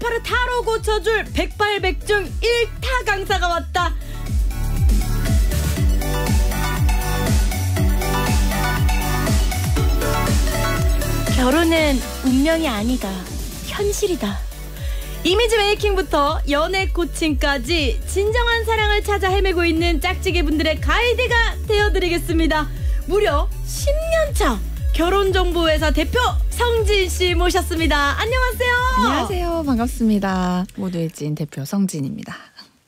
골파를 타로 고쳐줄 백발백중 1타 강사가 왔다. 결혼은 운명이 아니다. 현실이다. 이미지 메이킹부터 연애 코칭까지 진정한 사랑을 찾아 헤매고 있는 짝지기 분들의 가이드가 되어드리겠습니다. 무려 10년차 결혼정보회사 대표 성지인 씨 모셨습니다. 안녕하세요. 안녕하세요. 반갑습니다. 모두의 찐 대표 성지인입니다.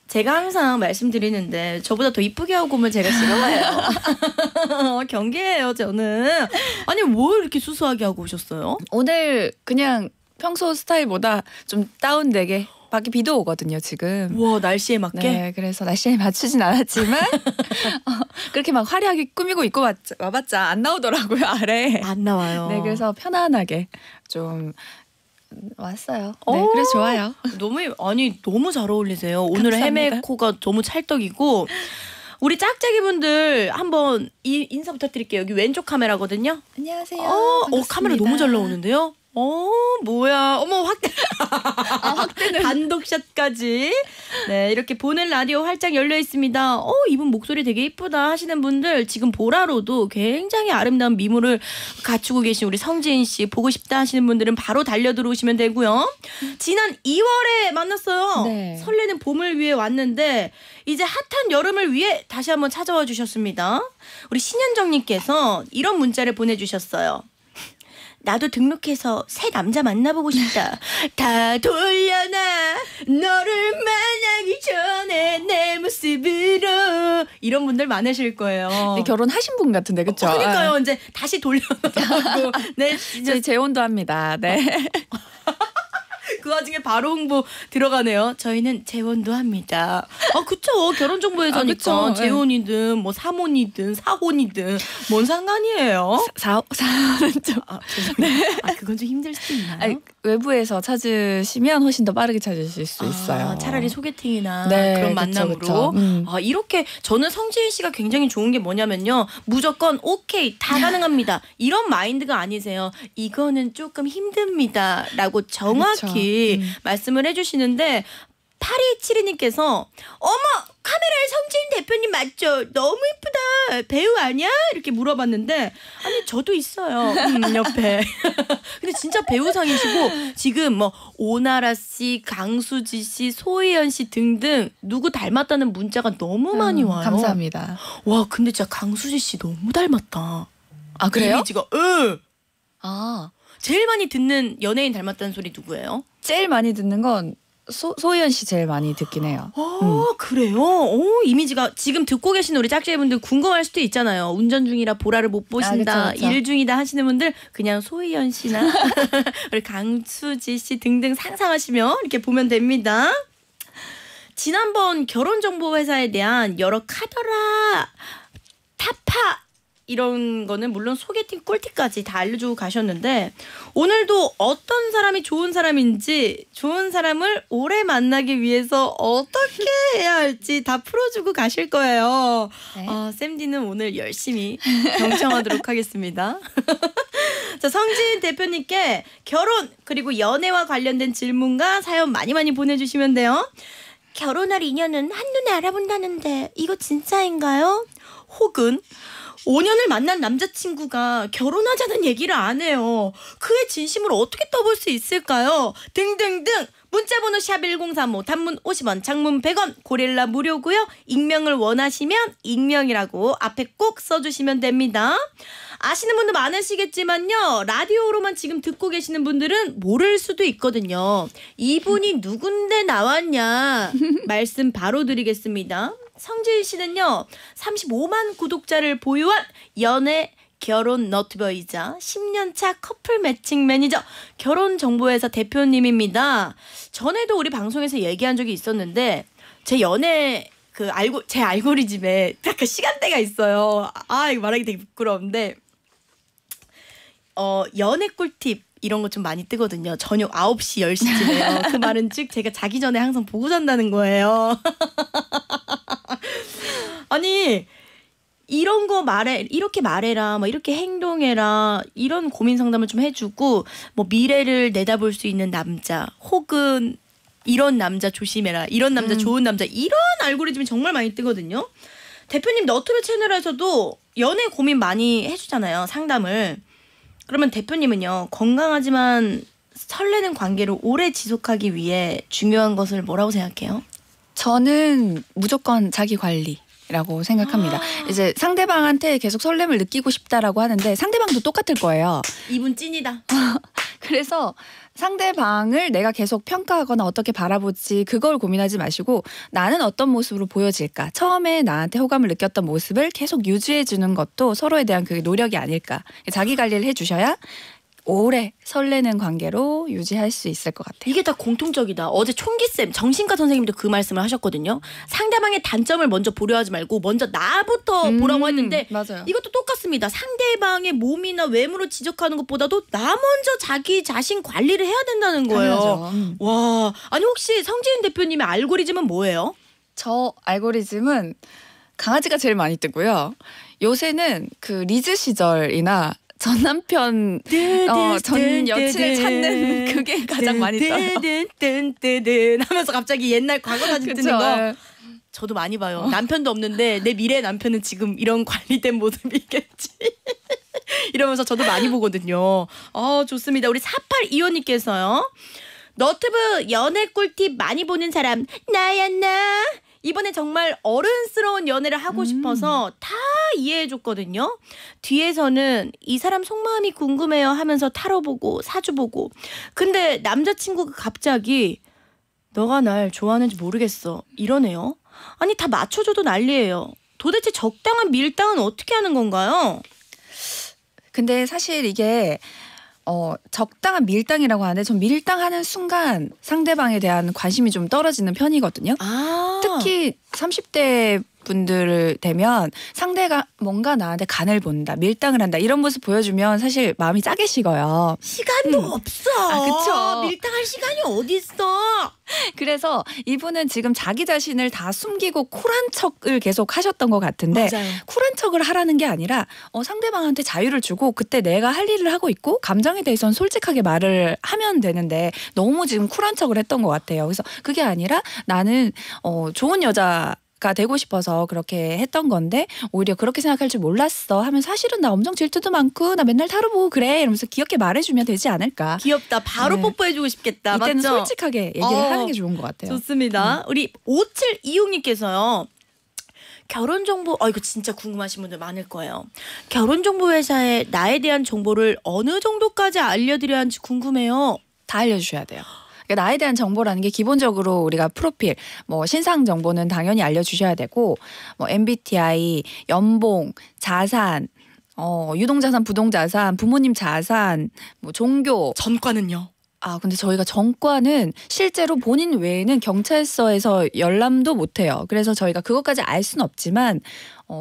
제가 항상 말씀드리는데 저보다 더 이쁘게 하고 오면 제가 싫어해요. 경계해요 저는. 아니 뭘 이렇게 수수하게 하고 오셨어요? 오늘 그냥 평소 스타일보다 좀 다운되게. 밖에 비도 오거든요 지금. 와 날씨에 맞게? 네. 그래서 날씨에 맞추진 않았지만 그렇게 막 화려하게 꾸미고 입고 와봤자 안 나오더라고요. 아래 안 나와요. 네. 그래서 편안하게 좀 왔어요. 네, 그래서 좋아요. 너무 아니 너무 잘 어울리세요. 오늘 헤메코가 너무 찰떡이고 우리 짝짝이분들 한번 인사 부탁드릴게요. 여기 왼쪽 카메라거든요. 안녕하세요. 카메라 너무 잘 나오는데요. 뭐야. 어머 확대는 단독샷까지. 네 이렇게 보는 라디오 활짝 열려 있습니다. 이분 목소리 되게 이쁘다 하시는 분들 지금 보라로도 굉장히 아름다운 미모를 갖추고 계신 우리 성지인 씨 보고 싶다 하시는 분들은 바로 달려 들어오시면 되고요. 지난 2월에 만났어요. 네. 설레는 봄을 위해 왔는데 이제 핫한 여름을 위해 다시 한번 찾아와 주셨습니다. 우리 신현정님께서 이런 문자를 보내주셨어요. 나도 등록해서 새 남자 만나보고 싶다. 다 돌려놔. 너를 만나기 전에 내 모습으로. 이런 분들 많으실 거예요. 네, 결혼하신 분 같은데 그렇죠? 그러니까요. 이제 다시 돌려놔고. 네, 이제 재혼도 합니다. 네. 그 와중에 바로 홍보 들어가네요. 저희는 재혼도 합니다. 그쵸. 결혼정보회사니까 재혼이든 뭐 사혼이든 사혼이든 뭔 상관이에요. 사혼은 좀 네. 그건 좀 힘들 수도 있나요? 아니, 외부에서 찾으시면 훨씬 더 빠르게 찾으실 수 있어요. 차라리 소개팅이나 네, 그런 만남으로. 그쵸, 그쵸. 이렇게 저는 성지인 씨가 굉장히 좋은 게 뭐냐면요. 무조건 오케이 다 가능합니다. 이런 마인드가 아니세요. 이거는 조금 힘듭니다. 라고 정확히 말씀을 해주시는데 8272님께서 어머 카메라에 성지인 대표님 맞죠? 너무 이쁘다. 배우 아니야? 이렇게 물어봤는데 아니 저도 있어요. 옆에. 근데 진짜 배우상이시고 지금 뭐 오나라 씨, 강수지 씨, 소희연 씨 등등 누구 닮았다는 문자가 너무 많이 와요. 감사합니다. 와 근데 진짜 강수지 씨 너무 닮았다. 아 그래요? 이미지가 제일 많이 듣는 연예인 닮았다는 소리 누구예요? 제일 많이 듣는 건 소희연 씨 제일 많이 듣긴 해요. 그래요? 이미지가 지금 듣고 계신 우리 짝지분들 궁금할 수도 있잖아요. 운전 중이라 보라를 못 보신다. 그쵸, 그쵸. 일 중이다 하시는 분들 그냥 소희연 씨나 우리 강수지 씨 등등 상상하시면 이렇게 보면 됩니다. 지난번 결혼정보회사에 대한 여러 카더라 타파 이런 거는 물론 소개팅 꿀팁까지 다 알려주고 가셨는데 오늘도 어떤 사람이 좋은 사람인지 좋은 사람을 오래 만나기 위해서 어떻게 해야 할지 다 풀어주고 가실 거예요. 네. 쌤디는 오늘 열심히 경청하도록 하겠습니다. 자, 성지인 대표님께 결혼 그리고 연애와 관련된 질문과 사연 많이 많이 보내주시면 돼요. 결혼할 인연은 한눈에 알아본다는데 이거 진짜인가요? 혹은 5년을 만난 남자친구가 결혼하자는 얘기를 안 해요. 그의 진심을 어떻게 떠볼 수 있을까요? 등등등. 문자번호 샵1035 단문 50원 장문 100원 고릴라 무료고요. 익명을 원하시면 익명이라고 앞에 꼭 써주시면 됩니다. 아시는 분도 많으시겠지만요. 라디오로만 지금 듣고 계시는 분들은 모를 수도 있거든요. 이분이 누군데 나왔냐 말씀 바로 드리겠습니다. 성지인 씨는요. 35만 구독자를 보유한 연애 결혼 너튜버이자 10년차 커플 매칭 매니저 결혼정보회사 대표님입니다. 전에도 우리 방송에서 얘기한 적이 있었는데 제 연애 제 알고리즘에 딱 그 시간대가 있어요. 이거 말하기 되게 부끄러운데 연애 꿀팁 이런 거 좀 많이 뜨거든요. 저녁 9시, 10시쯤에요. 그 말은 즉 제가 자기 전에 항상 보고 잔다는 거예요. 아니 이런 거 말해 이렇게 말해라 뭐 이렇게 행동해라 이런 고민 상담을 좀 해주고 뭐 미래를 내다볼 수 있는 남자 혹은 이런 남자 조심해라, 이런 남자 좋은 남자, 이런 알고리즘이 정말 많이 뜨거든요. 대표님 너튜브 채널에서도 연애 고민 많이 해주잖아요, 상담을. 그러면 대표님은요, 건강하지만 설레는 관계를 오래 지속하기 위해 중요한 것을 뭐라고 생각해요? 저는 무조건 자기관리 라고 생각합니다. 이제 상대방한테 계속 설렘을 느끼고 싶다라고 하는데 상대방도 똑같을 거예요. 이분 찐이다. 그래서 상대방을 내가 계속 평가하거나 어떻게 바라볼지 그걸 고민하지 마시고 나는 어떤 모습으로 보여질까, 처음에 나한테 호감을 느꼈던 모습을 계속 유지해주는 것도 서로에 대한 그 노력이 아닐까. 자기관리를 해주셔야 오래 설레는 관계로 유지할 수 있을 것 같아요. 이게 다 공통적이다. 어제 총기쌤 정신과 선생님도 그 말씀을 하셨거든요. 상대방의 단점을 먼저 보려하지 말고 먼저 나부터 보라고 했는데 맞아요. 이것도 똑같습니다. 상대방의 몸이나 외모로 지적하는 것보다도 나 먼저 자기 자신 관리를 해야 된다는 거예요. 와, 아니 혹시 성지인 대표님의 알고리즘은 뭐예요? 저 알고리즘은 강아지가 제일 많이 뜨고요. 요새는 그 리즈 시절이나 전 남편, 전 여친을 찾는 그게 가장 많이 떠요. 하면서 갑자기 옛날 과거 사진 뜨는 거. 저도 많이 봐요. 남편도 없는데 내 미래의 남편은 지금 이런 관리된 모습이겠지. 이러면서 저도 많이 보거든요. 좋습니다. 우리 4825님께서요. 너튜브 연애 꿀팁 많이 보는 사람 나였나? 이번에 정말 어른스러운 연애를 하고 싶어서 다 이해해줬거든요. 뒤에서는 이 사람 속마음이 궁금해요 하면서 타로보고 사주보고. 근데 남자친구가 갑자기 너가 날 좋아하는지 모르겠어 이러네요. 아니 다 맞춰줘도 난리예요. 도대체 적당한 밀당은 어떻게 하는 건가요? 근데 사실 이게 적당한 밀당이라고 하는데 전 밀당하는 순간 상대방에 대한 관심이 좀 떨어지는 편이거든요. 특히 30대 분들 되면 상대가 뭔가 나한테 간을 본다, 밀당을 한다 이런 모습 보여주면 사실 마음이 짜게 식어요. 시간도 없어. 그쵸. 밀당할 시간이 어딨어. 그래서 이분은 지금 자기 자신을 다 숨기고 쿨한 척을 계속 하셨던 것 같은데 맞아요. 쿨한 척을 하라는 게 아니라 상대방한테 자유를 주고 그때 내가 할 일을 하고 있고 감정에 대해서는 솔직하게 말을 하면 되는데 너무 지금 쿨한 척을 했던 것 같아요. 그래서 그게 아니라 나는 좋은 여자 되고 싶어서 그렇게 했던 건데 오히려 그렇게 생각할 줄 몰랐어 하면 사실은 나 엄청 질투도 많고 나 맨날 타로 보고 그래 이러면서 귀엽게 말해주면 되지 않을까. 귀엽다. 바로 뽀뽀해주고 싶겠다. 이때는 맞죠? 솔직하게 얘기를 하는 게 좋은 것 같아요. 좋습니다. 우리 5726님께서요. 결혼정보, 이거 진짜 궁금하신 분들 많을 거예요. 결혼정보 회사에 나에 대한 정보를 어느 정도까지 알려드려야 하는지 궁금해요. 다 알려주셔야 돼요. 그러니까 나에 대한 정보라는 게 기본적으로 우리가 프로필, 신상 정보는 당연히 알려주셔야 되고 MBTI, 연봉, 자산, 유동자산, 부동자산, 부모님 자산, 종교. 전과는요? 근데 저희가 전과는 실제로 본인 외에는 경찰서에서 열람도 못해요. 그래서 저희가 그것까지 알 수는 없지만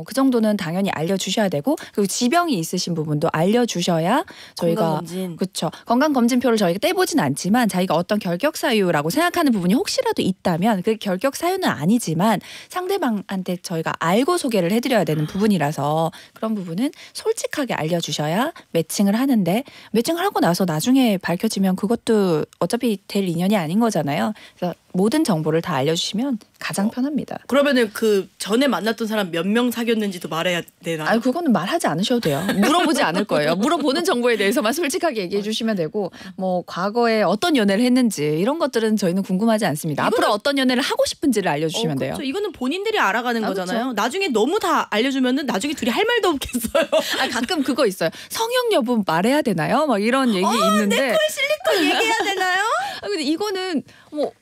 그 정도는 당연히 알려주셔야 되고 그리고 지병이 있으신 부분도 알려주셔야 저희가 건강검진. 그렇죠. 건강검진표를 저희가 떼보진 않지만 자기가 어떤 결격사유라고 생각하는 부분이 혹시라도 있다면 그 결격사유는 아니지만 상대방한테 저희가 알고 소개를 해드려야 되는 부분이라서 그런 부분은 솔직하게 알려주셔야 매칭을 하는데 매칭을 하고 나서 나중에 밝혀지면 그것도 어차피 될 인연이 아닌 거잖아요. 그래서 모든 정보를 다 알려주시면 가장 편합니다. 그러면은 그 전에 만났던 사람 몇 명 사귀었는지도 말해야 되나? 그거는 말하지 않으셔도 돼요. 물어보지 않을 거예요. 물어보는 정보에 대해서만 솔직하게 얘기해 주시면 되고 과거에 어떤 연애를 했는지 이런 것들은 저희는 궁금하지 않습니다. 이거는, 앞으로 어떤 연애를 하고 싶은지를 알려주시면 돼요. 이거는 본인들이 알아가는 거잖아요. 그쵸? 나중에 너무 다 알려주면은 나중에 둘이 할 말도 없겠어요. 가끔 그거 있어요. 성형 여부 말해야 되나요? 막 이런 얘기 있는데 내 코에 실리콘 얘기해야 되나요? 근데 이거는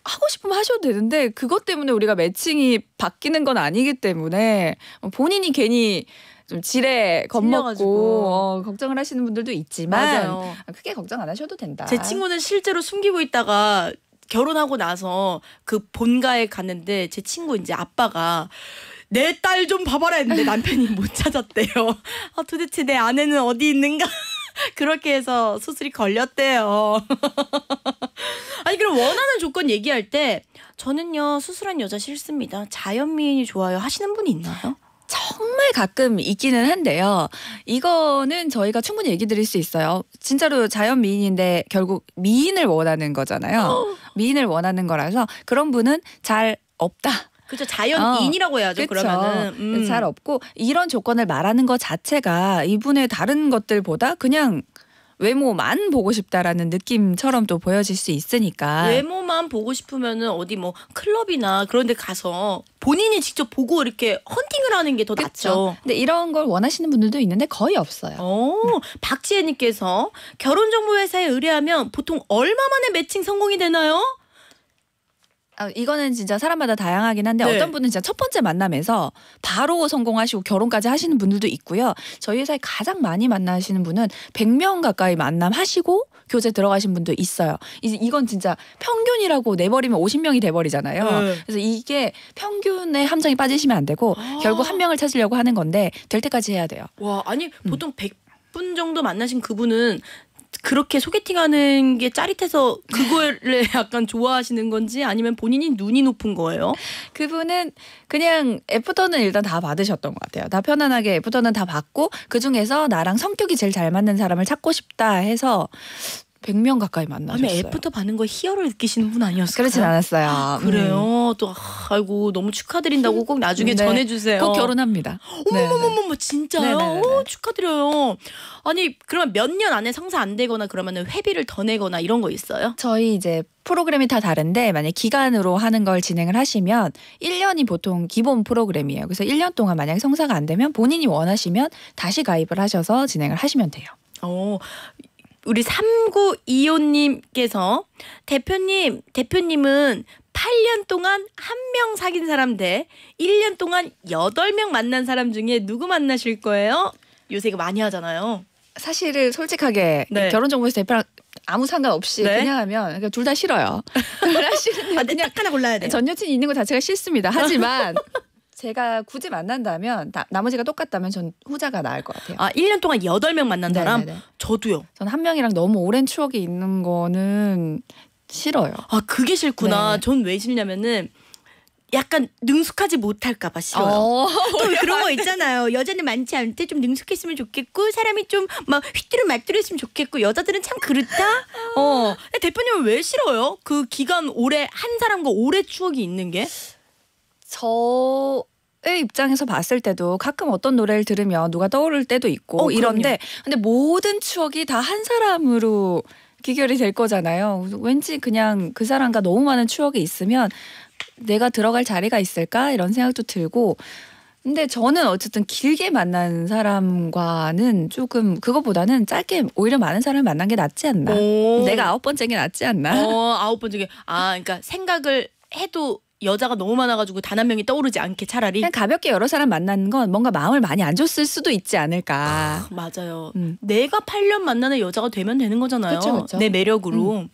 하고 싶으면 하셔도 되는데 그것 때문에 우리가 매칭이 바뀌는 건 아니기 때문에 본인이 괜히 좀 지레 겁먹고 걱정을 하시는 분들도 있지만 맞아요. 크게 걱정 안 하셔도 된다. 제 친구는 실제로 숨기고 있다가 결혼하고 나서 그 본가에 갔는데 제 친구 이제 아빠가 내 딸 좀 봐봐라 했는데 남편이 못 찾았대요. 도대체 내 아내는 어디 있는가? 그렇게 해서 수술이 걸렸대요. 아니 그럼 원하는 조건 얘기할 때 저는요 수술한 여자 싫습니다. 자연미인이 좋아요 하시는 분이 있나요? 정말 가끔 있기는 한데요. 이거는 저희가 충분히 얘기 드릴 수 있어요. 진짜로 자연 미인인데 결국 미인을 원하는 거잖아요. 미인을 원하는 거라서 그런 분은 잘 없다. 그렇죠. 자연인이라고 해야죠. 그쵸. 그러면은 잘 없고, 이런 조건을 말하는 것 자체가 이분의 다른 것들보다 그냥 외모만 보고 싶다라는 느낌처럼 또 보여질 수 있으니까. 외모만 보고 싶으면은 어디 뭐 클럽이나 그런 데 가서 본인이 직접 보고 이렇게 헌팅을 하는 게 더 낫죠. 근데 이런 걸 원하시는 분들도 있는데 거의 없어요. 박지혜 님께서 결혼정보회사에 의뢰하면 보통 얼마 만에 매칭 성공이 되나요? 이거는 진짜 사람마다 다양하긴 한데, 네. 어떤 분은 진짜 첫 번째 만남에서 바로 성공하시고 결혼까지 하시는 분들도 있고요. 저희 회사에 가장 많이 만나시는 분은 100명 가까이 만남하시고 교제 들어가신 분도 있어요. 이건 진짜 평균이라고 내버리면 50명이 돼버리잖아요. 그래서 이게 평균의 함정이 빠지시면 안 되고 결국 한 명을 찾으려고 하는 건데 될 때까지 해야 돼요. 와, 아니 보통 100분 정도 만나신 그분은 그렇게 소개팅하는 게 짜릿해서 그거를 약간 좋아하시는 건지, 아니면 본인이 눈이 높은 거예요? 그분은 그냥 애프터는 일단 다 받으셨던 것 같아요. 다 편안하게 애프터는 다 받고 그중에서 나랑 성격이 제일 잘 맞는 사람을 찾고 싶다 해서 100명 가까이 만나셨어요. 애프터 받는 거에 희열을 느끼시는 분 아니었어요? 그렇진 않았어요. 그래요? 또 아이고 너무 축하드린다고 꼭 나중에 전해주세요. 꼭 결혼합니다. 어머머머머, 진짜요? 축하드려요. 아니 그러면 몇 년 안에 성사 안 되거나 그러면은 회비를 더 내거나 이런 거 있어요? 저희 이제 프로그램이 다 다른데 만약에 기간으로 하는 걸 진행을 하시면 1년이 보통 기본 프로그램이에요. 그래서 1년 동안 만약에 성사가 안 되면 본인이 원하시면 다시 가입을 하셔서 진행을 하시면 돼요. 우리 3925님께서 대표님은 8년 동안 1명 사귄 사람 대 1년 동안 8명 만난 사람 중에 누구 만나실 거예요? 요새 이거 많이 하잖아요. 사실을 솔직하게 결혼정보에서 대표랑 아무 상관없이 그냥 하면, 그러니까 둘 다 싫어요. 그냥 딱 하나 골라야 돼요. 전 여친이 있는 거 자체가 싫습니다. 하지만 제가 굳이 만난다면 나머지가 똑같다면 전 후자가 나을 것 같아요. 1년 동안 8명 만난 사람? 저도요. 전 한 명이랑 너무 오랜 추억이 있는 거는 싫어요. 그게 싫구나. 전 왜 싫냐면은 약간 능숙하지 못할까 봐 싫어요. 또 그런 거 있잖아요. 여자는 많지 않대. 좀 능숙했으면 좋겠고, 사람이 좀 막 휘뚜루 마뚜루 했으면 좋겠고, 여자들은 참 그렇다. 대표님은 왜 싫어요? 그 기간 오래 한 사람과 오래 추억이 있는 게? 저의 입장에서 봤을 때도 가끔 어떤 노래를 들으면 누가 떠오를 때도 있고 이런데, 근데 모든 추억이 다 한 사람으로 귀결이 될 거잖아요. 왠지 그냥 그 사람과 너무 많은 추억이 있으면 내가 들어갈 자리가 있을까 이런 생각도 들고, 근데 저는 어쨌든 길게 만난 사람과는 조금, 그거보다는 짧게 오히려 많은 사람을 만난 게 낫지 않나. 내가 9번째인 게 낫지 않나. 9번째인 게. 그러니까 생각을 해도 여자가 너무 많아가지고 단 한 명이 떠오르지 않게 차라리 그냥 가볍게 여러 사람 만나는 건 뭔가 마음을 많이 안 줬을 수도 있지 않을까. 맞아요. 내가 8년 만나는 여자가 되면 되는 거잖아요. 그쵸, 그쵸. 내 매력으로.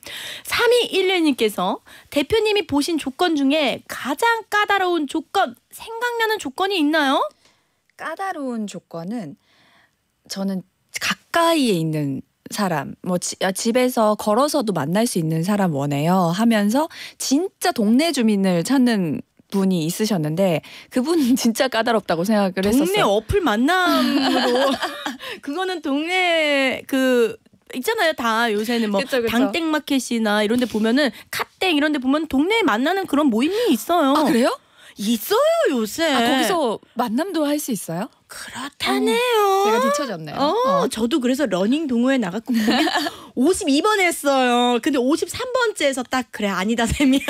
3211님께서 대표님이 보신 조건 중에 가장 까다로운 조건, 생각나는 조건이 있나요? 까다로운 조건은 저는 가까이에 있는 사람, 뭐 집에서 걸어서도 만날 수 있는 사람 원해요 하면서 진짜 동네 주민을 찾는 분이 있으셨는데, 그분은 진짜 까다롭다고 생각을 했었어요. 동네 어플 만남으로. 그거는 동네 그 있잖아요. 다 요새는 뭐 당땡 마켓이나 이런 데 보면은 카땡 이런 데 보면 동네에 만나는 그런 모임이 있어요. 그래요? 있어요 요새. 거기서 만남도 할 수 있어요? 그렇다네요. 제가 뒤쳐졌네요. 저도 그래서 러닝 동호회 나갔고 52번 했어요. 근데 53번째에서 딱 그래, 아니다 쌤이야.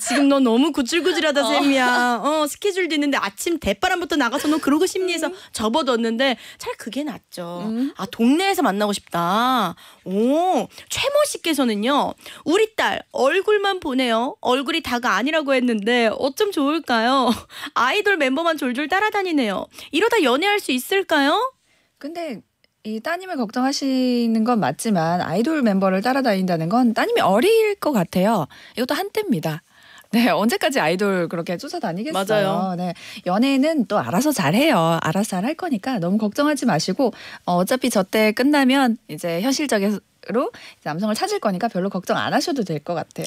지금 너 너무 구질구질하다 쌤이야. 스케줄도 있는데 아침 대바람부터 나가서 너 그러고 심리해서 접어뒀는데, 차라리 그게 낫죠. 동네에서 만나고 싶다. 최모 씨께서는요, 우리 딸 얼굴만 보네요. 얼굴이 다가 아니라고 했는데 어쩜 좋을까요? 아이돌 멤버만 졸졸 따라다니네요. 이러다 연애할 수 있을까요? 근데 이 따님을 걱정하시는 건 맞지만 아이돌 멤버를 따라다닌다는 건 따님이 어릴 것 같아요. 이것도 한때입니다. 언제까지 아이돌 그렇게 쫓아다니겠어요. 맞아요. 연애는 또 알아서 잘해요. 알아서 잘할 거니까 너무 걱정하지 마시고, 어차피 저 때 끝나면 이제 현실적인 로 남성을 찾을 거니까 별로 걱정 안 하셔도 될 것 같아요.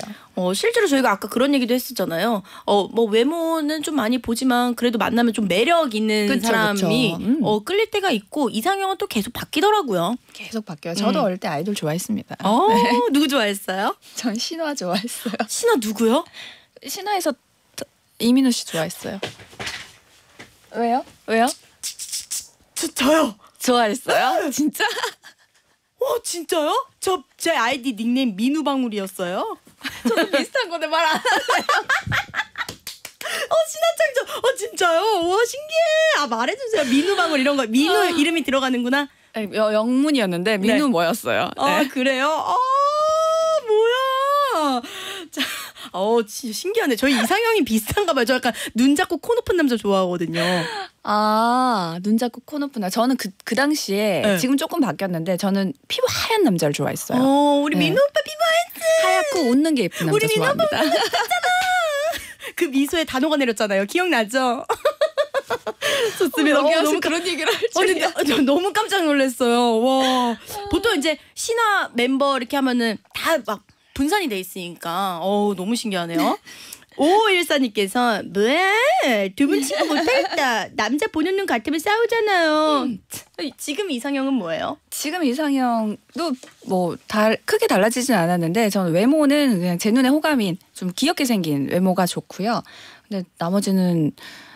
실제로 저희가 아까 그런 얘기도 했었잖아요. 뭐 외모는 좀 많이 보지만 그래도 만나면 좀 매력 있는 사람이 끌릴 때가 있고 이상형은 또 계속 바뀌더라고요. 계속 바뀌어요. 저도 어릴 때 아이돌 좋아했습니다. 네. 누구 좋아했어요? 전 신화 좋아했어요. 신화 누구요? 신화에서 이민우 씨 좋아했어요. 왜요? 왜요? 저요. 좋아했어요? 진짜? 진짜요? 제 아이디 닉네임 민우방울이었어요. 저도 비슷한 건데 말 안 하세요. 신화창조. 진짜요? 와 신기해. 말해주세요. 민우방울 이런 거. 민우 이름이 들어가는구나. 영문이었는데 민우 네. 뭐였어요? 네. 그래요? 뭐야. 자, 진짜 신기하네. 저희 이상형이 비슷한가 봐요. 저 약간 눈 작고 코 높은 남자 좋아하거든요. 눈 작고 코 높은 남자. 저는 그 당시에 네. 지금 조금 바뀌었는데 저는 피부 하얀 남자를 좋아했어요. 우리 민호 오빠 피부 하얗지. 하얗고 웃는 게 예쁜 남자 우리 좋아합니다. 우리 민호 오빠 그 미소에 단호가 내렸잖아요. 기억나죠? 좋습니다. 너무 그런 얘기를 할 줄이야. 저 너무 깜짝 놀랐어요. 와. 보통 이제 신화 멤버 이렇게 하면은 다 막 분산이 돼 있으니까 너무 신기하네요. 5514님께서 뭐야 두 분 친구 못하겠다. 남자 보는 눈 같으면 싸우잖아요. 지금 이상형은 뭐예요? 지금 이상형도 뭐 크게 달라지진 않았는데 저는 외모는 그냥 제 눈에 호감인 좀 귀엽게 생긴 외모가 좋고요. 근데 나머지는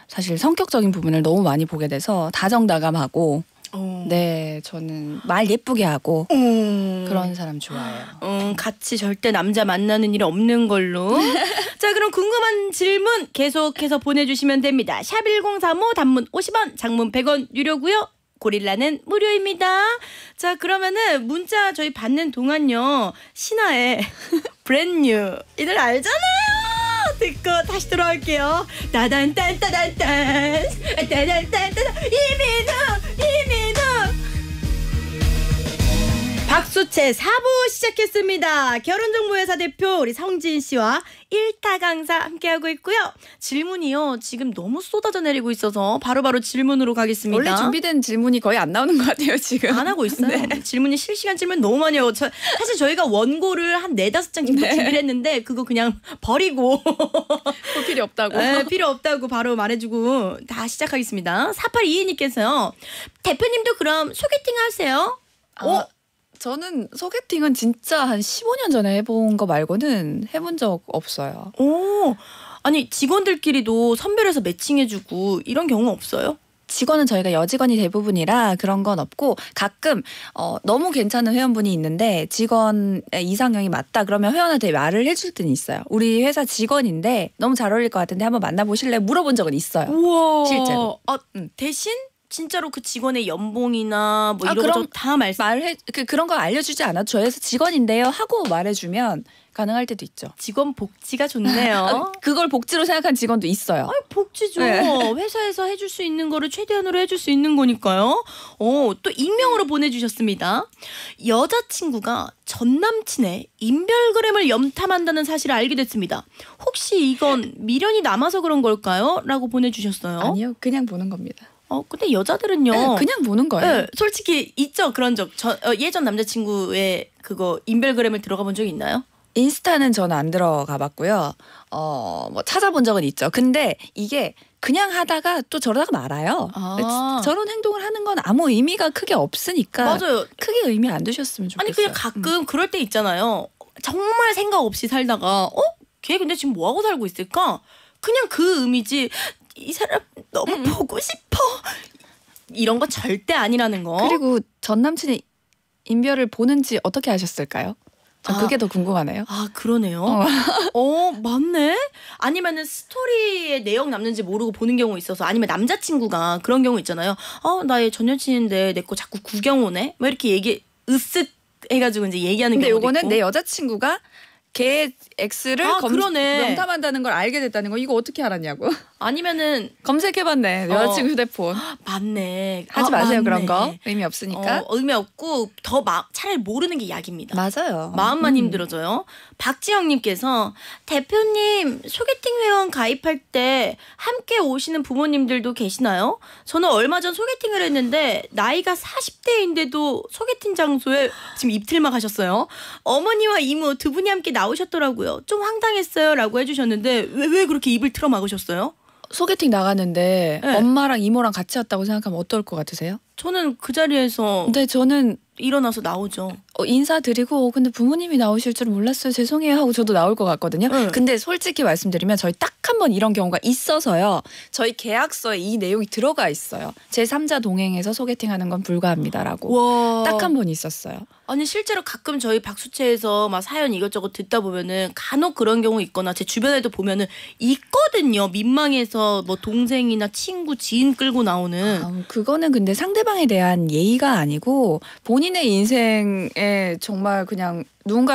사실 성격적인 부분을 너무 많이 보게 돼서 다정다감하고 네, 저는 말 예쁘게 하고 그런 사람 좋아해요. 같이 절대 남자 만나는 일 없는 걸로. 자, 그럼 궁금한 질문 계속해서 보내주시면 됩니다. 샵1035 단문 50원, 장문 100원 유료고요. 고릴라는 무료입니다. 자, 그러면은 문자 저희 받는 동안요. 신화의 브랜뉴 이 노래 알잖아요. 듣고 다시 돌아올게요. 따단딴따단딴 따단딴따단 이민우 박수채 4부 시작했습니다. 결혼정보회사 대표 우리 성지인 씨와 1타 강사 함께하고 있고요. 질문이요. 지금 너무 쏟아져 내리고 있어서 바로바로 질문으로 가겠습니다. 원래 준비된 질문이 거의 안 나오는 것 같아요. 지금. 안 하고 있어요. 네. 질문이 실시간 질문 너무 많이 하고 사실 저희가 원고를 한 4-5장 정도 준비를 했는데 그거 그냥 버리고 필요 없다고. 네, 필요 없다고 바로 말해주고 다 시작하겠습니다. 4822님께서요. 대표님도 그럼 소개팅 하세요? 저는 소개팅은 진짜 한 15년 전에 해본 거 말고는 해본 적 없어요. 아니 직원들끼리도 선별해서 매칭해주고 이런 경우 없어요? 직원은 저희가 여직원이 대부분이라 그런 건 없고 가끔 너무 괜찮은 회원분이 있는데 직원의 이상형이 맞다 그러면 회원한테 말을 해줄 때는 있어요. 우리 회사 직원인데 너무 잘 어울릴 것 같은데 한번 만나보실래요? 물어본 적은 있어요. 우와. 실제로. 대신? 진짜로 그 직원의 연봉이나 뭐 이런 거 다 그런 거 알려주지 않아도 저에서 직원인데요 하고 말해주면 가능할 때도 있죠. 직원 복지가 좋네요. 그걸 복지로 생각한 직원도 있어요. 복지죠. 네. 회사에서 해줄 수 있는 거를 최대한으로 해줄 수 있는 거니까요. 또 익명으로 보내주셨습니다. 여자친구가 전남친의 인별그램을 염탐한다는 사실을 알게 됐습니다. 혹시 이건 미련이 남아서 그런 걸까요? 라고 보내주셨어요. 아니요. 그냥 보는 겁니다. 근데 여자들은요. 네, 그냥 보는 거예요. 네, 솔직히 있죠. 그런 적. 예전 남자친구의 그거 인별그램을 들어가 본 적 있나요? 인스타는 저는 안 들어가 봤고요. 뭐 찾아본 적은 있죠. 근데 이게 그냥 하다가 또 저러다가 말아요. 저런 행동을 하는 건 아무 의미가 크게 없으니까. 맞아요. 크게 의미 안 두셨으면 좋겠어요. 아니 그냥 가끔 그럴 때 있잖아요. 정말 생각 없이 살다가 걔 근데 지금 뭐하고 살고 있을까? 그냥 그 의미지. 이 사람 너무 보고 싶어. 이런 건 절대 아니라는 거. 그리고 전 남친의 인별을 보는지 어떻게 아셨을까요? 그게 더 궁금하네요. 그러네요. 맞네. 아니면은 스토리에 내용 남는지 모르고 보는 경우 있어서 아니면 남자친구가 그런 경우 있잖아요. 나의 전 여친인데 내 거 자꾸 구경 오네. 뭐 이렇게 얘기 으쓱 해가지고 이제 얘기하는 경우도 있고. 근데 요거는 내 여자친구가 걔 X를 염탐한다는 걸 알게 됐다는 거 이거 어떻게 알았냐고. 아니면은 검색해봤네. 여자친구 휴대폰. 맞네. 하지 마세요. 맞네. 그런 거 의미 없으니까. 의미 없고 더 차라리 모르는 게 약입니다. 맞아요. 마음만 힘들어져요. 박지영님께서 대표님 소개팅 회원 가입할 때 함께 오시는 부모님들도 계시나요? 저는 얼마 전 소개팅을 했는데 나이가 40대인데도 소개팅 장소에 지금 입틀막 하셨어요. 어머니와 이모 두 분이 함께 나오셨더라고요. 좀 황당했어요 라고 해주셨는데 왜 그렇게 입을 틀어 막으셨어요? 소개팅 나갔는데 네. 엄마랑 이모랑 같이 왔다고 생각하면 어떨 것 같으세요? 저는 그 자리에서 근데 저는 일어나서 나오죠. 인사드리고 근데 부모님이 나오실 줄 몰랐어요. 죄송해요 하고 저도 나올 것 같거든요. 네. 근데 솔직히 말씀드리면 저희 딱 한 번 이런 경우가 있어서요. 저희 계약서에 이 내용이 들어가 있어요. 제3자 동행해서 소개팅하는 건 불가합니다라고. 딱 한 번 있었어요. 아니 실제로 가끔 저희 박수채에서 막 사연 이것저것 듣다 보면은 간혹 그런 경우 있거나 제 주변에도 보면은 있거든요. 민망해서 뭐 동생이나 친구 지인 끌고 나오는. 그거는 근데 상대방에 대한 예의가 아니고 본인의 인생에 정말 그냥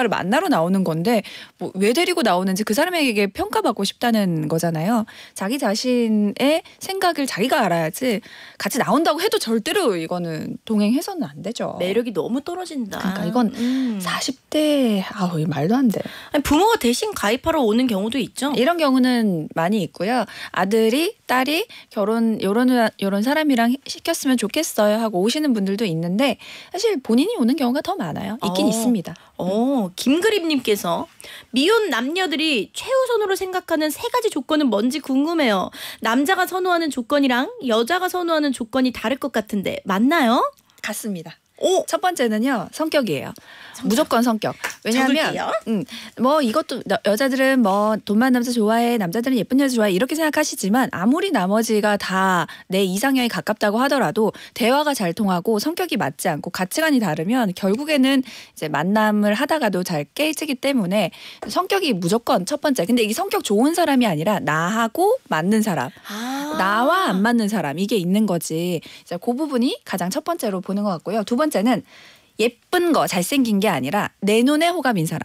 누군가를 만나러 나오는 건데 뭐 왜 데리고 나오는지 그 사람에게 평가받고 싶다는 거잖아요. 자기 자신의 생각을 자기가 알아야지 같이 나온다고 해도 절대로 이거는 동행해서는 안 되죠. 매력이 너무 떨어진다. 그러니까 이건 40대 아우 말도 안 돼. 아니, 부모가 대신 가입하러 오는 경우도 있죠. 이런 경우는 많이 있고요. 아들이 딸이 결혼 요런 사람이랑 시켰으면 좋겠어요 하고 오시는 분들도 있는데 사실 본인이 오는 경우가 더 많아요. 있긴 있습니다. 김그립님께서 미혼 남녀들이 최우선으로 생각하는 세 가지 조건은 뭔지 궁금해요. 남자가 선호하는 조건이랑 여자가 선호하는 조건이 다를 것 같은데 맞나요? 같습니다. 오! 첫 번째는요. 성격이에요. 성격. 무조건 성격. 왜냐하면 뭐 이것도 여자들은 뭐 돈 많은 남자 좋아해, 남자들은 예쁜 여자 좋아해 이렇게 생각하시지만 아무리 나머지가 다 내 이상형에 가깝다고 하더라도 대화가 잘 통하고 성격이 맞지 않고 가치관이 다르면 결국에는 이제 만남을 하다가도 잘 깨지기 때문에 성격이 무조건 첫 번째. 근데 이 성격 좋은 사람이 아니라 나하고 맞는 사람, 나와 안 맞는 사람 이게 있는 거지. 이제 그 부분이 가장 첫 번째로 보는 것 같고요. 두 번째는 예쁜 거 잘생긴 게 아니라 내 눈에 호감인 사람.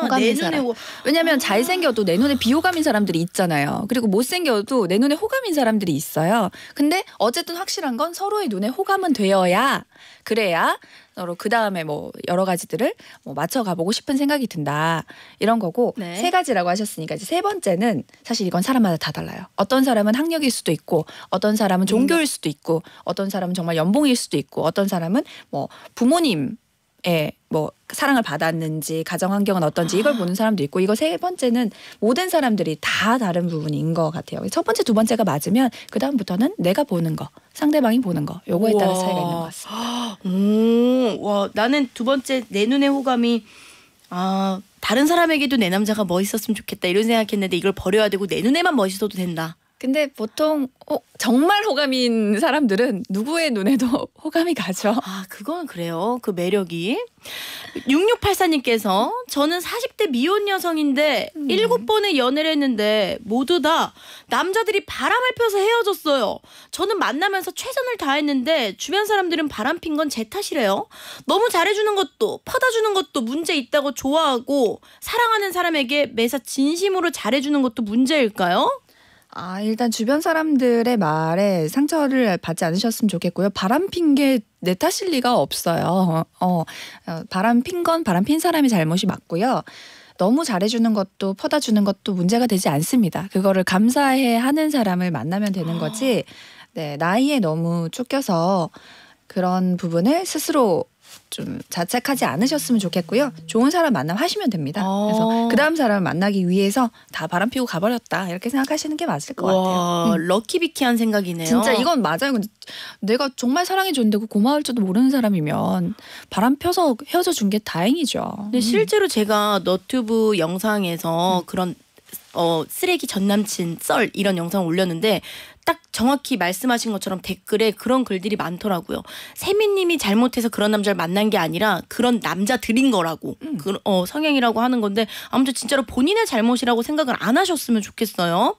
호감인 사람. 왜냐면 잘생겨도 내 눈에 비호감인 사람들이 있잖아요. 그리고 못생겨도 내 눈에 호감인 사람들이 있어요. 근데 어쨌든 확실한 건 서로의 눈에 호감은 되어야 그래야 서로 그 다음에 뭐 여러 가지들을 뭐 맞춰가보고 싶은 생각이 든다 이런 거고 네. 세 가지라고 하셨으니까 이제 세 번째는 사실 이건 사람마다 다 달라요. 어떤 사람은 학력일 수도 있고 어떤 사람은 종교일 수도 있고 어떤 사람은 정말 연봉일 수도 있고 어떤 사람은 뭐 부모님의 뭐 사랑을 받았는지 가정 환경은 어떤지 이걸 보는 사람도 있고 이거 세 번째는 모든 사람들이 다 다른 부분인 것 같아요. 첫 번째 두 번째가 맞으면 그 다음부터는 내가 보는 거 상대방이 보는 거 요거에 따라 차이가 있는 것 같습니다. 와 나는 두 번째 내 눈에 호감이 다른 사람에게도 내 남자가 멋있었으면 좋겠다 이런 생각했는데 이걸 버려야 되고 내 눈에만 멋있어도 된다. 근데 보통 정말 호감인 사람들은 누구의 눈에도 호감이 가죠. 그건 그래요. 그 매력이. 6684님께서 저는 40대 미혼 여성인데 7번의 연애를 했는데 모두 다 남자들이 바람을 펴서 헤어졌어요. 저는 만나면서 최선을 다했는데 주변 사람들은 바람 핀 건 제 탓이래요. 너무 잘해주는 것도 퍼다주는 것도 문제 있다고 좋아하고 사랑하는 사람에게 매사 진심으로 잘해주는 것도 문제일까요? 일단 주변 사람들의 말에 상처를 받지 않으셨으면 좋겠고요. 바람 핀 게 내 탓일 리가 없어요. 바람 핀 건 바람 핀 사람이 잘못이 맞고요. 너무 잘해주는 것도 퍼다주는 것도 문제가 되지 않습니다. 그거를 감사해 하는 사람을 만나면 되는 거지. 네, 나이에 너무 쫓겨서 그런 부분을 스스로 좀 자책하지 않으셨으면 좋겠고요. 좋은 사람 만나시면 됩니다. 그래서 그 다음 사람을 만나기 위해서 다 바람 피우고 가버렸다 이렇게 생각하시는 게 맞을 것 같아요. 럭키비키한 생각이네요. 진짜 이건 맞아요. 근데 내가 정말 사랑해줬는데 고마울지도 모르는 사람이면 바람 펴서 헤어져 준 게 다행이죠. 근데 실제로 제가 너튜브 영상에서 그런 쓰레기 전남친 썰 이런 영상을 올렸는데 딱 정확히 말씀하신 것처럼 댓글에 그런 글들이 많더라고요. 세민님이 잘못해서 그런 남자를 만난 게 아니라 그런 남자들인 거라고 성향이라고 하는 건데 아무튼 진짜로 본인의 잘못이라고 생각을 안 하셨으면 좋겠어요.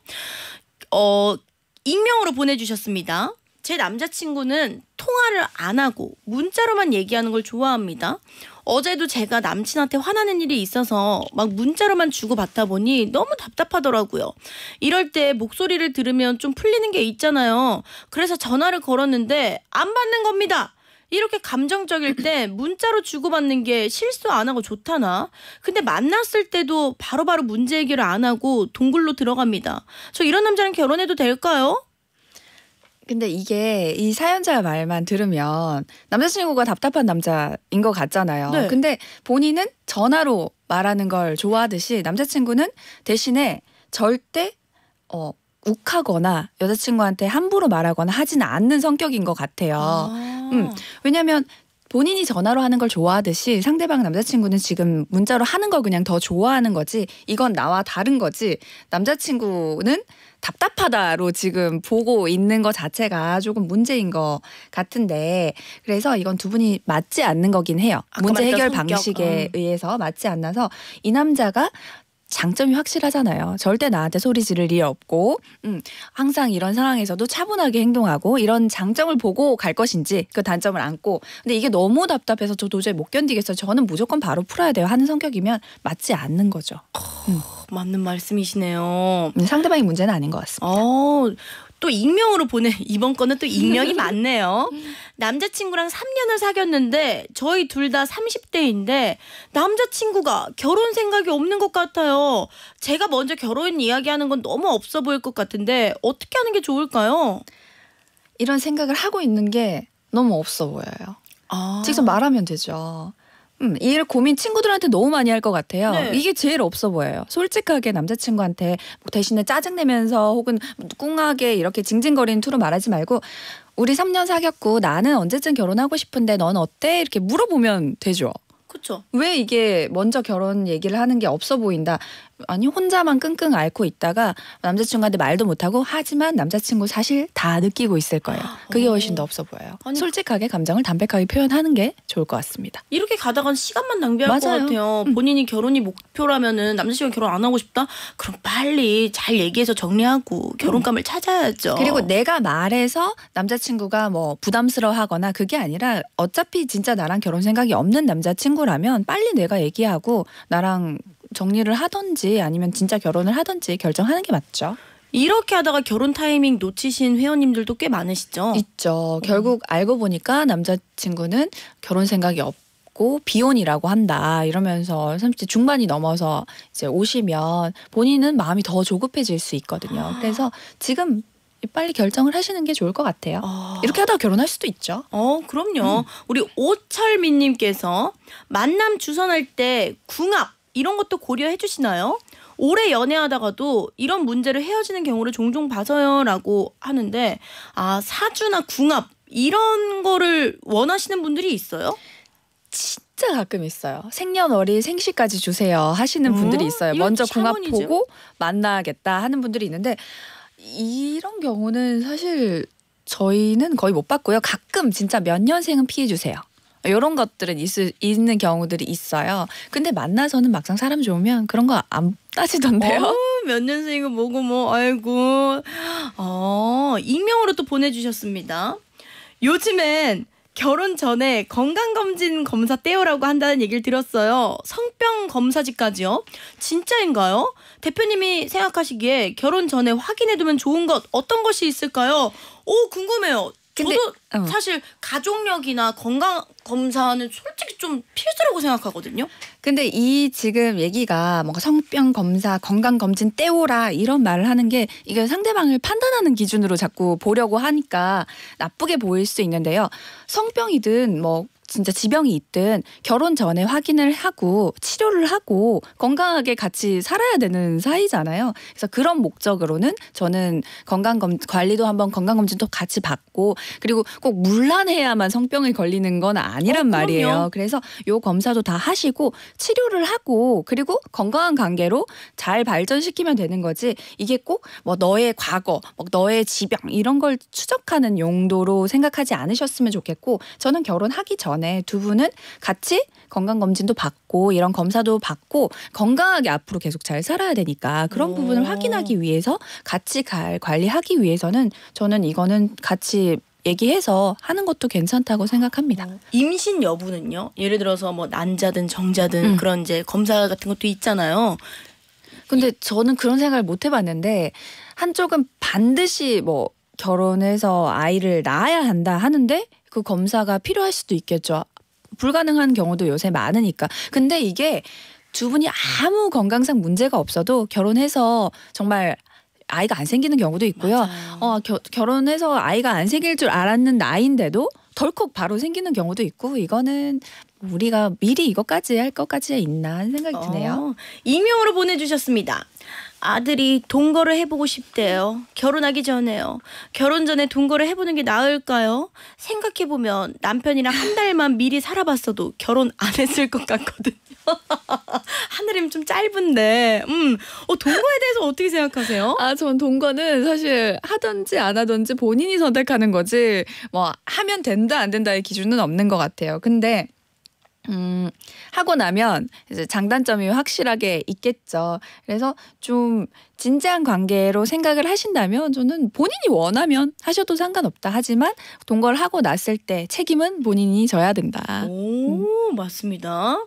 익명으로 보내주셨습니다. 제 남자친구는 통화 통화를 안 하고 문자로만 얘기하는 걸 좋아합니다. 어제도 제가 남친한테 화나는 일이 있어서 막 문자로만 주고받다 보니 너무 답답하더라고요. 이럴 때 목소리를 들으면 좀 풀리는 게 있잖아요. 그래서 전화를 걸었는데 안 받는 겁니다. 이렇게 감정적일 때 문자로 주고받는 게 실수 안 하고 좋다나? 근데 만났을 때도 바로바로 문제 얘기를 안 하고 동굴로 들어갑니다. 저 이런 남자랑 결혼해도 될까요? 근데 이게 이 사연자 말만 들으면 남자친구가 답답한 남자인 것 같잖아요. 네. 근데 본인은 전화로 말하는 걸 좋아하듯이 남자친구는 대신에 절대 욱하거나 여자친구한테 함부로 말하거나 하지는 않는 성격인 것 같아요. 왜냐면 본인이 전화로 하는 걸 좋아하듯이 상대방 남자친구는 지금 문자로 하는 걸 그냥 더 좋아하는 거지 이건 나와 다른 거지 남자친구는 답답하다로 지금 보고 있는 것 자체가 조금 문제인 것 같은데 그래서 이건 두 분이 맞지 않는 거긴 해요. 문제 해결 방식에 의해서 맞지 않아서 이 남자가 장점이 확실하잖아요. 절대 나한테 소리 지를 일 없고 항상 이런 상황에서도 차분하게 행동하고 이런 장점을 보고 갈 것인지 그 단점을 안고 근데 이게 너무 답답해서 저 도저히 못 견디겠어요. 저는 무조건 바로 풀어야 돼요. 하는 성격이면 맞지 않는 거죠. 맞는 말씀이시네요. 상대방이 문제는 아닌 것 같습니다. 또 익명으로 이번 건은 또 익명이 많네요. 남자친구랑 3년을 사귀었는데 저희 둘 다 30대인데 남자친구가 결혼 생각이 없는 것 같아요. 제가 먼저 결혼 이야기하는 건 너무 없어 보일 것 같은데 어떻게 하는 게 좋을까요? 이런 생각을 하고 있는 게 너무 없어 보여요. 직접 말하면 되죠. 이 고민 친구들한테 너무 많이 할 것 같아요. 네. 이게 제일 없어 보여요. 솔직하게 남자친구한테 대신에 짜증내면서 혹은 꿍하게 이렇게 징징거리는 투로 말하지 말고 우리 3년 사귀었고 나는 언제쯤 결혼하고 싶은데 넌 어때? 이렇게 물어보면 되죠. 그렇죠. 왜 이게 먼저 결혼 얘기를 하는 게 없어 보인다. 아니 혼자만 끙끙 앓고 있다가 남자친구한테 말도 못하고 하지만 남자친구 사실 다 느끼고 있을 거예요. 그게 훨씬 더 없어 보여요. 솔직하게 감정을 담백하게 표현하는 게 좋을 것 같습니다. 이렇게 가다간 시간만 낭비할 것 같아요. 본인이 결혼이 목표라면은 남자친구가 결혼 안 하고 싶다? 그럼 빨리 잘 얘기해서 정리하고 결혼감을 찾아야죠. 그리고 내가 말해서 남자친구가 뭐 부담스러워하거나 그게 아니라 어차피 진짜 나랑 결혼 생각이 없는 남자친구라면 빨리 내가 얘기하고 나랑 정리를 하든지 아니면 진짜 결혼을 하든지 결정하는 게 맞죠. 이렇게 하다가 결혼 타이밍 놓치신 회원님들도 꽤 많으시죠? 있죠. 결국 알고 보니까 남자친구는 결혼 생각이 없고 비혼이라고 한다 이러면서 30대 중반이 넘어서 이제 오시면 본인은 마음이 더 조급해질 수 있거든요. 그래서 지금 빨리 결정을 하시는 게 좋을 것 같아요. 이렇게 하다가 결혼할 수도 있죠. 그럼요. 우리 오철민님께서 만남 주선할 때 궁합 이런 것도 고려해 주시나요? 오래 연애하다가도 이런 문제로 헤어지는 경우를 종종 봐서요 라고 하는데 사주나 궁합 이런 거를 원하시는 분들이 있어요? 진짜 가끔 있어요. 생년월일 생시까지 주세요 하시는 분들이 있어요. 먼저 궁합 보고 만나겠다 하는 분들이 있는데 이런 경우는 사실 저희는 거의 못 봤고요. 가끔 진짜 몇 년생은 피해주세요. 이런 것들은 있는 경우들이 있어요. 근데 만나서는 막상 사람 좋으면 그런 거 안 따지던데요. 몇 년생이고 뭐고 뭐 아이고. 익명으로 또 보내주셨습니다. 요즘엔 결혼 전에 건강검진 검사 떼오라고 한다는 얘기를 들었어요. 성병 검사지까지요? 진짜인가요? 대표님이 생각하시기에 결혼 전에 확인해두면 좋은 것 어떤 것이 있을까요? 오 궁금해요. 근데, 저도 사실 가족력이나 건강검사는 솔직히 좀 필수라고 생각하거든요. 근데 이 지금 얘기가 뭔가 성병검사, 건강검진 떼오라 이런 말을 하는 게 이게 상대방을 판단하는 기준으로 자꾸 보려고 하니까 나쁘게 보일 수 있는데요. 성병이든 뭐 진짜 지병이 있든 결혼 전에 확인을 하고 치료를 하고 건강하게 같이 살아야 되는 사이잖아요. 그래서 그런 목적으로는 저는 관리도 한번 건강검진도 같이 받고 그리고 꼭 물란해야만 성병에 걸리는 건 아니란 말이에요. 그래서 요 검사도 다 하시고 치료를 하고 그리고 건강한 관계로 잘 발전시키면 되는 거지 이게 꼭 뭐 너의 과거, 뭐 너의 지병 이런 걸 추적하는 용도로 생각하지 않으셨으면 좋겠고 저는 결혼하기 전 두 분은 같이 건강검진도 받고 이런 검사도 받고 건강하게 앞으로 계속 잘 살아야 되니까 그런 부분을 확인하기 위해서 같이 관리하기 위해서는 저는 이거는 같이 얘기해서 하는 것도 괜찮다고 생각합니다. 임신 여부는요? 예를 들어서 뭐 난자든 정자든 그런 이제 검사 같은 것도 있잖아요. 근데 저는 그런 생각을 못 해봤는데 한쪽은 반드시 뭐 결혼해서 아이를 낳아야 한다 하는데 그 검사가 필요할 수도 있겠죠. 불가능한 경우도 요새 많으니까. 근데 이게 두 분이 아무 건강상 문제가 없어도 결혼해서 정말 아이가 안 생기는 경우도 있고요. 결혼해서 아이가 안 생길 줄 알았는 나이인데도 덜컥 바로 생기는 경우도 있고, 이거는 우리가 미리 이것까지 할 것까지 있나 하는 생각이 드네요. 익명으로 보내주셨습니다. 아들이 동거를 해보고 싶대요. 결혼하기 전에요. 결혼 전에 동거를 해보는 게 나을까요? 생각해보면 남편이랑 한 달만 미리 살아봤어도 결혼 안 했을 것 같거든요. 하늘이면 좀 짧은데 동거에 대해서 어떻게 생각하세요? 전 동거는 사실 하든지 안 하든지 본인이 선택하는 거지 뭐 하면 된다 안 된다의 기준은 없는 것 같아요. 근데 하고 나면 이제 장단점이 확실하게 있겠죠. 그래서 좀 진지한 관계로 생각을 하신다면 저는 본인이 원하면 하셔도 상관없다. 하지만 동거를 하고 났을 때 책임은 본인이 져야 된다. 오, 맞습니다.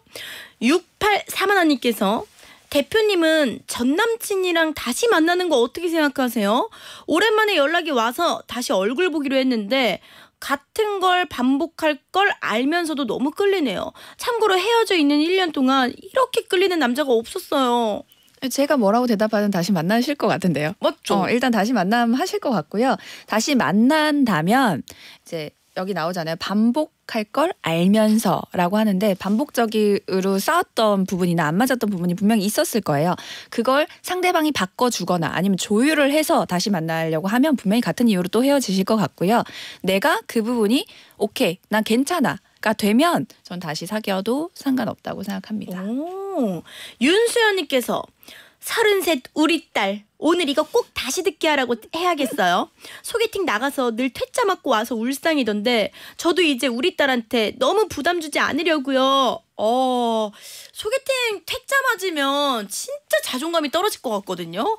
6831님께서 대표님은 전남친이랑 다시 만나는 거 어떻게 생각하세요? 오랜만에 연락이 와서 다시 얼굴 보기로 했는데 같은 걸 반복할 걸 알면서도 너무 끌리네요. 참고로 헤어져 있는 1년 동안 이렇게 끌리는 남자가 없었어요. 제가 뭐라고 대답하든 다시 만나실 것 같은데요. 맞죠? 일단 다시 만남하실 것 같고요. 다시 만난다면 이제 여기 나오잖아요. 반복할 걸 알면서라고 하는데 반복적으로 싸웠던 부분이나 안 맞았던 부분이 분명히 있었을 거예요. 그걸 상대방이 바꿔주거나 아니면 조율을 해서 다시 만나려고 하면 분명히 같은 이유로 또 헤어지실 것 같고요. 내가 그 부분이 오케이, 난 괜찮아 가 되면 전 다시 사귀어도 상관없다고 생각합니다. 윤수연님께서 33 우리 딸 오늘 이거 꼭 다시 듣게 하라고 해야겠어요. 소개팅 나가서 늘 퇴짜 맞고 와서 울상이던데 저도 이제 우리 딸한테 너무 부담 주지 않으려고요. 소개팅 퇴짜 맞으면 진짜 자존감이 떨어질 것 같거든요.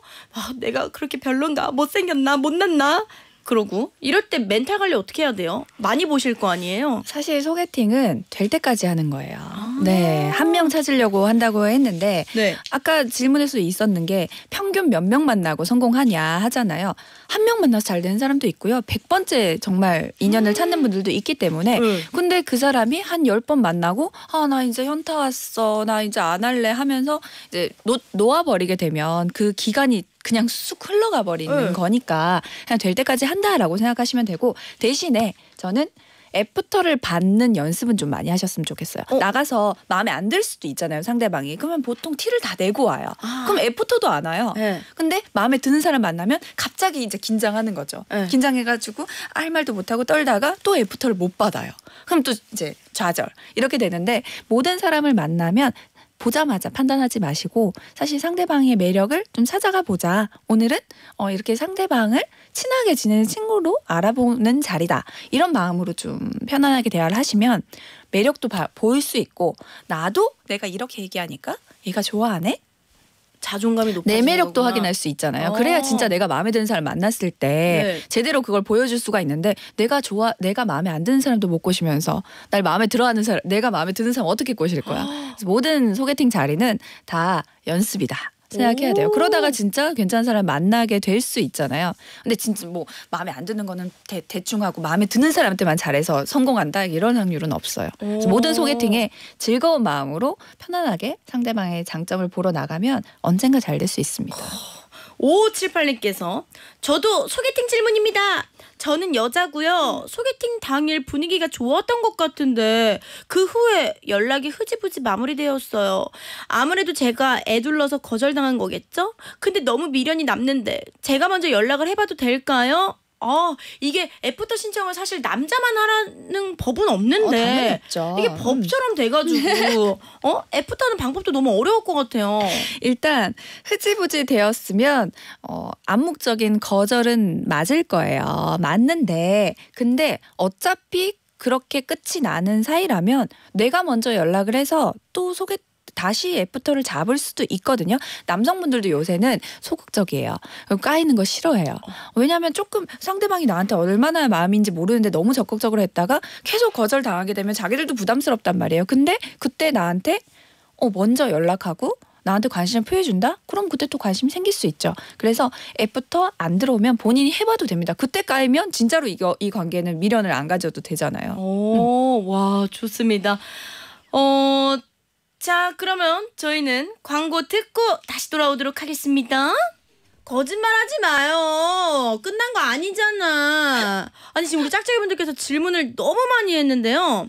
내가 그렇게 별론가? 못생겼나? 못났나? 그러고 이럴 때 멘탈 관리 어떻게 해야 돼요? 많이 보실 거 아니에요? 사실 소개팅은 될 때까지 하는 거예요. 네, 한 명 찾으려고 한다고 했는데 아까 질문에서 있었는 게 평균 몇 명 만나고 성공하냐 하잖아요. 한 명 만나서 잘 되는 사람도 있고요. 100번째 정말 인연을 찾는 분들도 있기 때문에 근데 그 사람이 한 10번 만나고 나 이제 현타 왔어. 나 이제 안 할래 하면서 이제 놓아버리게 되면 그 기간이 그냥 쑥 흘러가 버리는 거니까 그냥 될 때까지 한다라고 생각하시면 되고, 대신에 저는 애프터를 받는 연습은 좀 많이 하셨으면 좋겠어요. 나가서 마음에 안 들 수도 있잖아요. 상대방이. 그러면 보통 티를 다 내고 와요. 그럼 애프터도 안 와요. 근데 마음에 드는 사람 만나면 갑자기 이제 긴장하는 거죠. 긴장해가지고 할 말도 못하고 떨다가 또 애프터를 못 받아요. 그럼 또 이제 좌절 이렇게 되는데, 모든 사람을 만나면 보자마자 판단하지 마시고 사실 상대방의 매력을 좀 찾아가 보자. 오늘은 이렇게 상대방을 친하게 지내는 친구로 알아보는 자리다. 이런 마음으로 좀 편안하게 대화를 하시면 매력도 보일 수 있고, 나도 내가 이렇게 얘기하니까 얘가 좋아하네? 자존감이 높아지는 내 매력도 거구나. 확인할 수 있잖아요. 그래야 진짜 내가 마음에 드는 사람 만났을 때 제대로 그걸 보여줄 수가 있는데, 내가 마음에 안 드는 사람도 못 꼬시면서 날 마음에 들어하는 사람, 내가 마음에 드는 사람 어떻게 꼬실 거야. 그래서 모든 소개팅 자리는 다 연습이다 생각해야 돼요. 그러다가 진짜 괜찮은 사람 만나게 될 수 있잖아요. 근데 진짜 뭐 마음에 안 드는 거는 대충 하고 마음에 드는 사람한테만 잘해서 성공한다 이런 확률은 없어요. 그래서 모든 소개팅에 즐거운 마음으로 편안하게 상대방의 장점을 보러 나가면 언젠가 잘 될 수 있습니다. 5578님께서 저도 소개팅 질문입니다. 저는 여자고요. 소개팅 당일 분위기가 좋았던 것 같은데 그 후에 연락이 흐지부지 마무리되었어요. 아무래도 제가 애둘러서 거절당한 거겠죠? 근데 너무 미련이 남는데 제가 먼저 연락을 해봐도 될까요? 이게 애프터 신청을 사실 남자만 하라는 법은 없는데 이게 법처럼 돼가지고 애프터는 방법도 너무 어려울 것 같아요. 일단 흐지부지 되었으면 암묵적인 거절은 맞을 거예요. 맞는데 근데 어차피 그렇게 끝이 나는 사이라면 내가 먼저 연락을 해서 또 소개팅 다시 애프터를 잡을 수도 있거든요. 남성분들도 요새는 소극적이에요. 까이는 거 싫어해요. 왜냐하면 조금 상대방이 나한테 얼마나 마음인지 모르는데 너무 적극적으로 했다가 계속 거절당하게 되면 자기들도 부담스럽단 말이에요. 근데 그때 나한테 먼저 연락하고 나한테 관심을 표해준다? 그럼 그때 또 관심이 생길 수 있죠. 그래서 애프터 안 들어오면 본인이 해봐도 됩니다. 그때 까이면 진짜로 이 관계는 미련을 안 가져도 되잖아요. 오, 와, 좋습니다. 자, 그러면 저희는 광고 듣고 다시 돌아오도록 하겠습니다. 거짓말하지 마요. 끝난 거 아니잖아. 아니, 지금 우리 짝짝이분들께서 질문을 너무 많이 했는데요.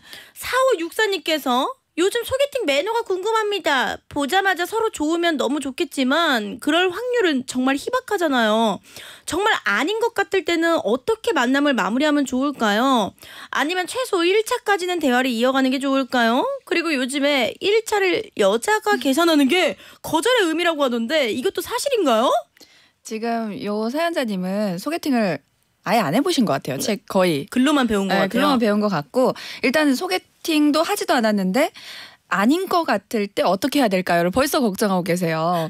4564님께서 요즘 소개팅 매너가 궁금합니다. 보자마자 서로 좋으면 너무 좋겠지만 그럴 확률은 정말 희박하잖아요. 정말 아닌 것 같을 때는 어떻게 만남을 마무리하면 좋을까요? 아니면 최소 1차까지는 대화를 이어가는 게 좋을까요? 그리고 요즘에 1차를 여자가 계산하는 게 거절의 의미라고 하던데 이것도 사실인가요? 지금 요 사연자님은 소개팅을 아예 안 해보신 것 같아요. 책 거의. 글로만 배운 것 같아요. 글로만 배운 것 같고 일단은 소개팅도 하지도 않았는데 아닌 것 같을 때 어떻게 해야 될까요? 벌써 걱정하고 계세요.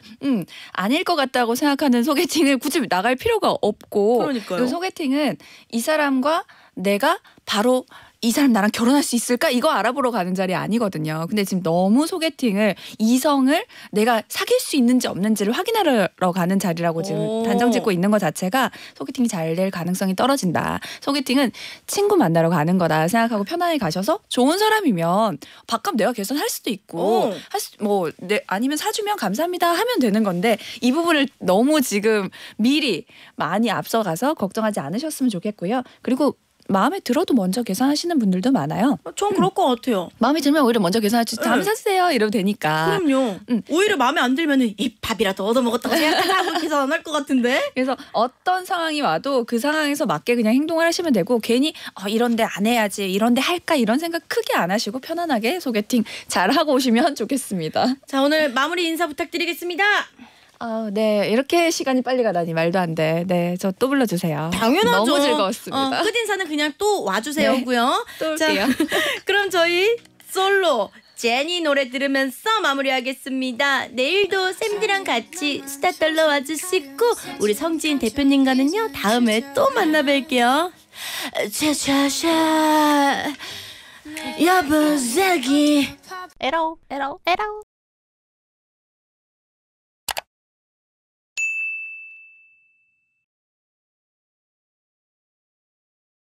아닐 것 같다고 생각하는 소개팅을 굳이 나갈 필요가 없고 그러니까요. 소개팅은 이 사람과 내가 바로 이 사람 나랑 결혼할 수 있을까? 이거 알아보러 가는 자리 아니거든요. 근데 지금 너무 소개팅을 이성을 내가 사귈 수 있는지 없는지를 확인하러 가는 자리라고 지금 단정 짓고 있는 것 자체가 소개팅이 잘 될 가능성이 떨어진다. 소개팅은 친구 만나러 가는 거다 생각하고 편안히 가셔서 좋은 사람이면 밥값 내가 계산할 수도 있고 아니면 사주면 감사합니다 하면 되는 건데 이 부분을 너무 지금 미리 많이 앞서가서 걱정하지 않으셨으면 좋겠고요. 그리고 마음에 들어도 먼저 계산하시는 분들도 많아요. 전 그럴 것 같아요. 마음에 들면 오히려 먼저 계산하지. 잠 샀어요. 이러면 되니까. 그럼요. 오히려 마음에 안 들면 이 밥이라도 얻어먹었다고 생각하고 계산 안 할 것 같은데. 그래서 어떤 상황이 와도 그 상황에서 맞게 그냥 행동을 하시면 되고 괜히 이런데 안 해야지 이런데 할까 이런 생각 크게 안 하시고 편안하게 소개팅 잘하고 오시면 좋겠습니다. 자, 오늘 마무리 인사 부탁드리겠습니다. 네, 이렇게 시간이 빨리 가다니 말도 안 돼. 네, 저 또 불러주세요. 당연하죠. 너무 즐거웠습니다. 끝인사는 그냥 또 와주세요고요. 네, 또 올게요. 자, 그럼 저희 솔로 제니 노래 들으면서 마무리하겠습니다. 내일도 쌤들이랑 같이 수다 떨러 와주시고 우리 성지인 대표님과는요 다음에 또 만나 뵐게요. 여보세요. 에라오 에라오 에라오.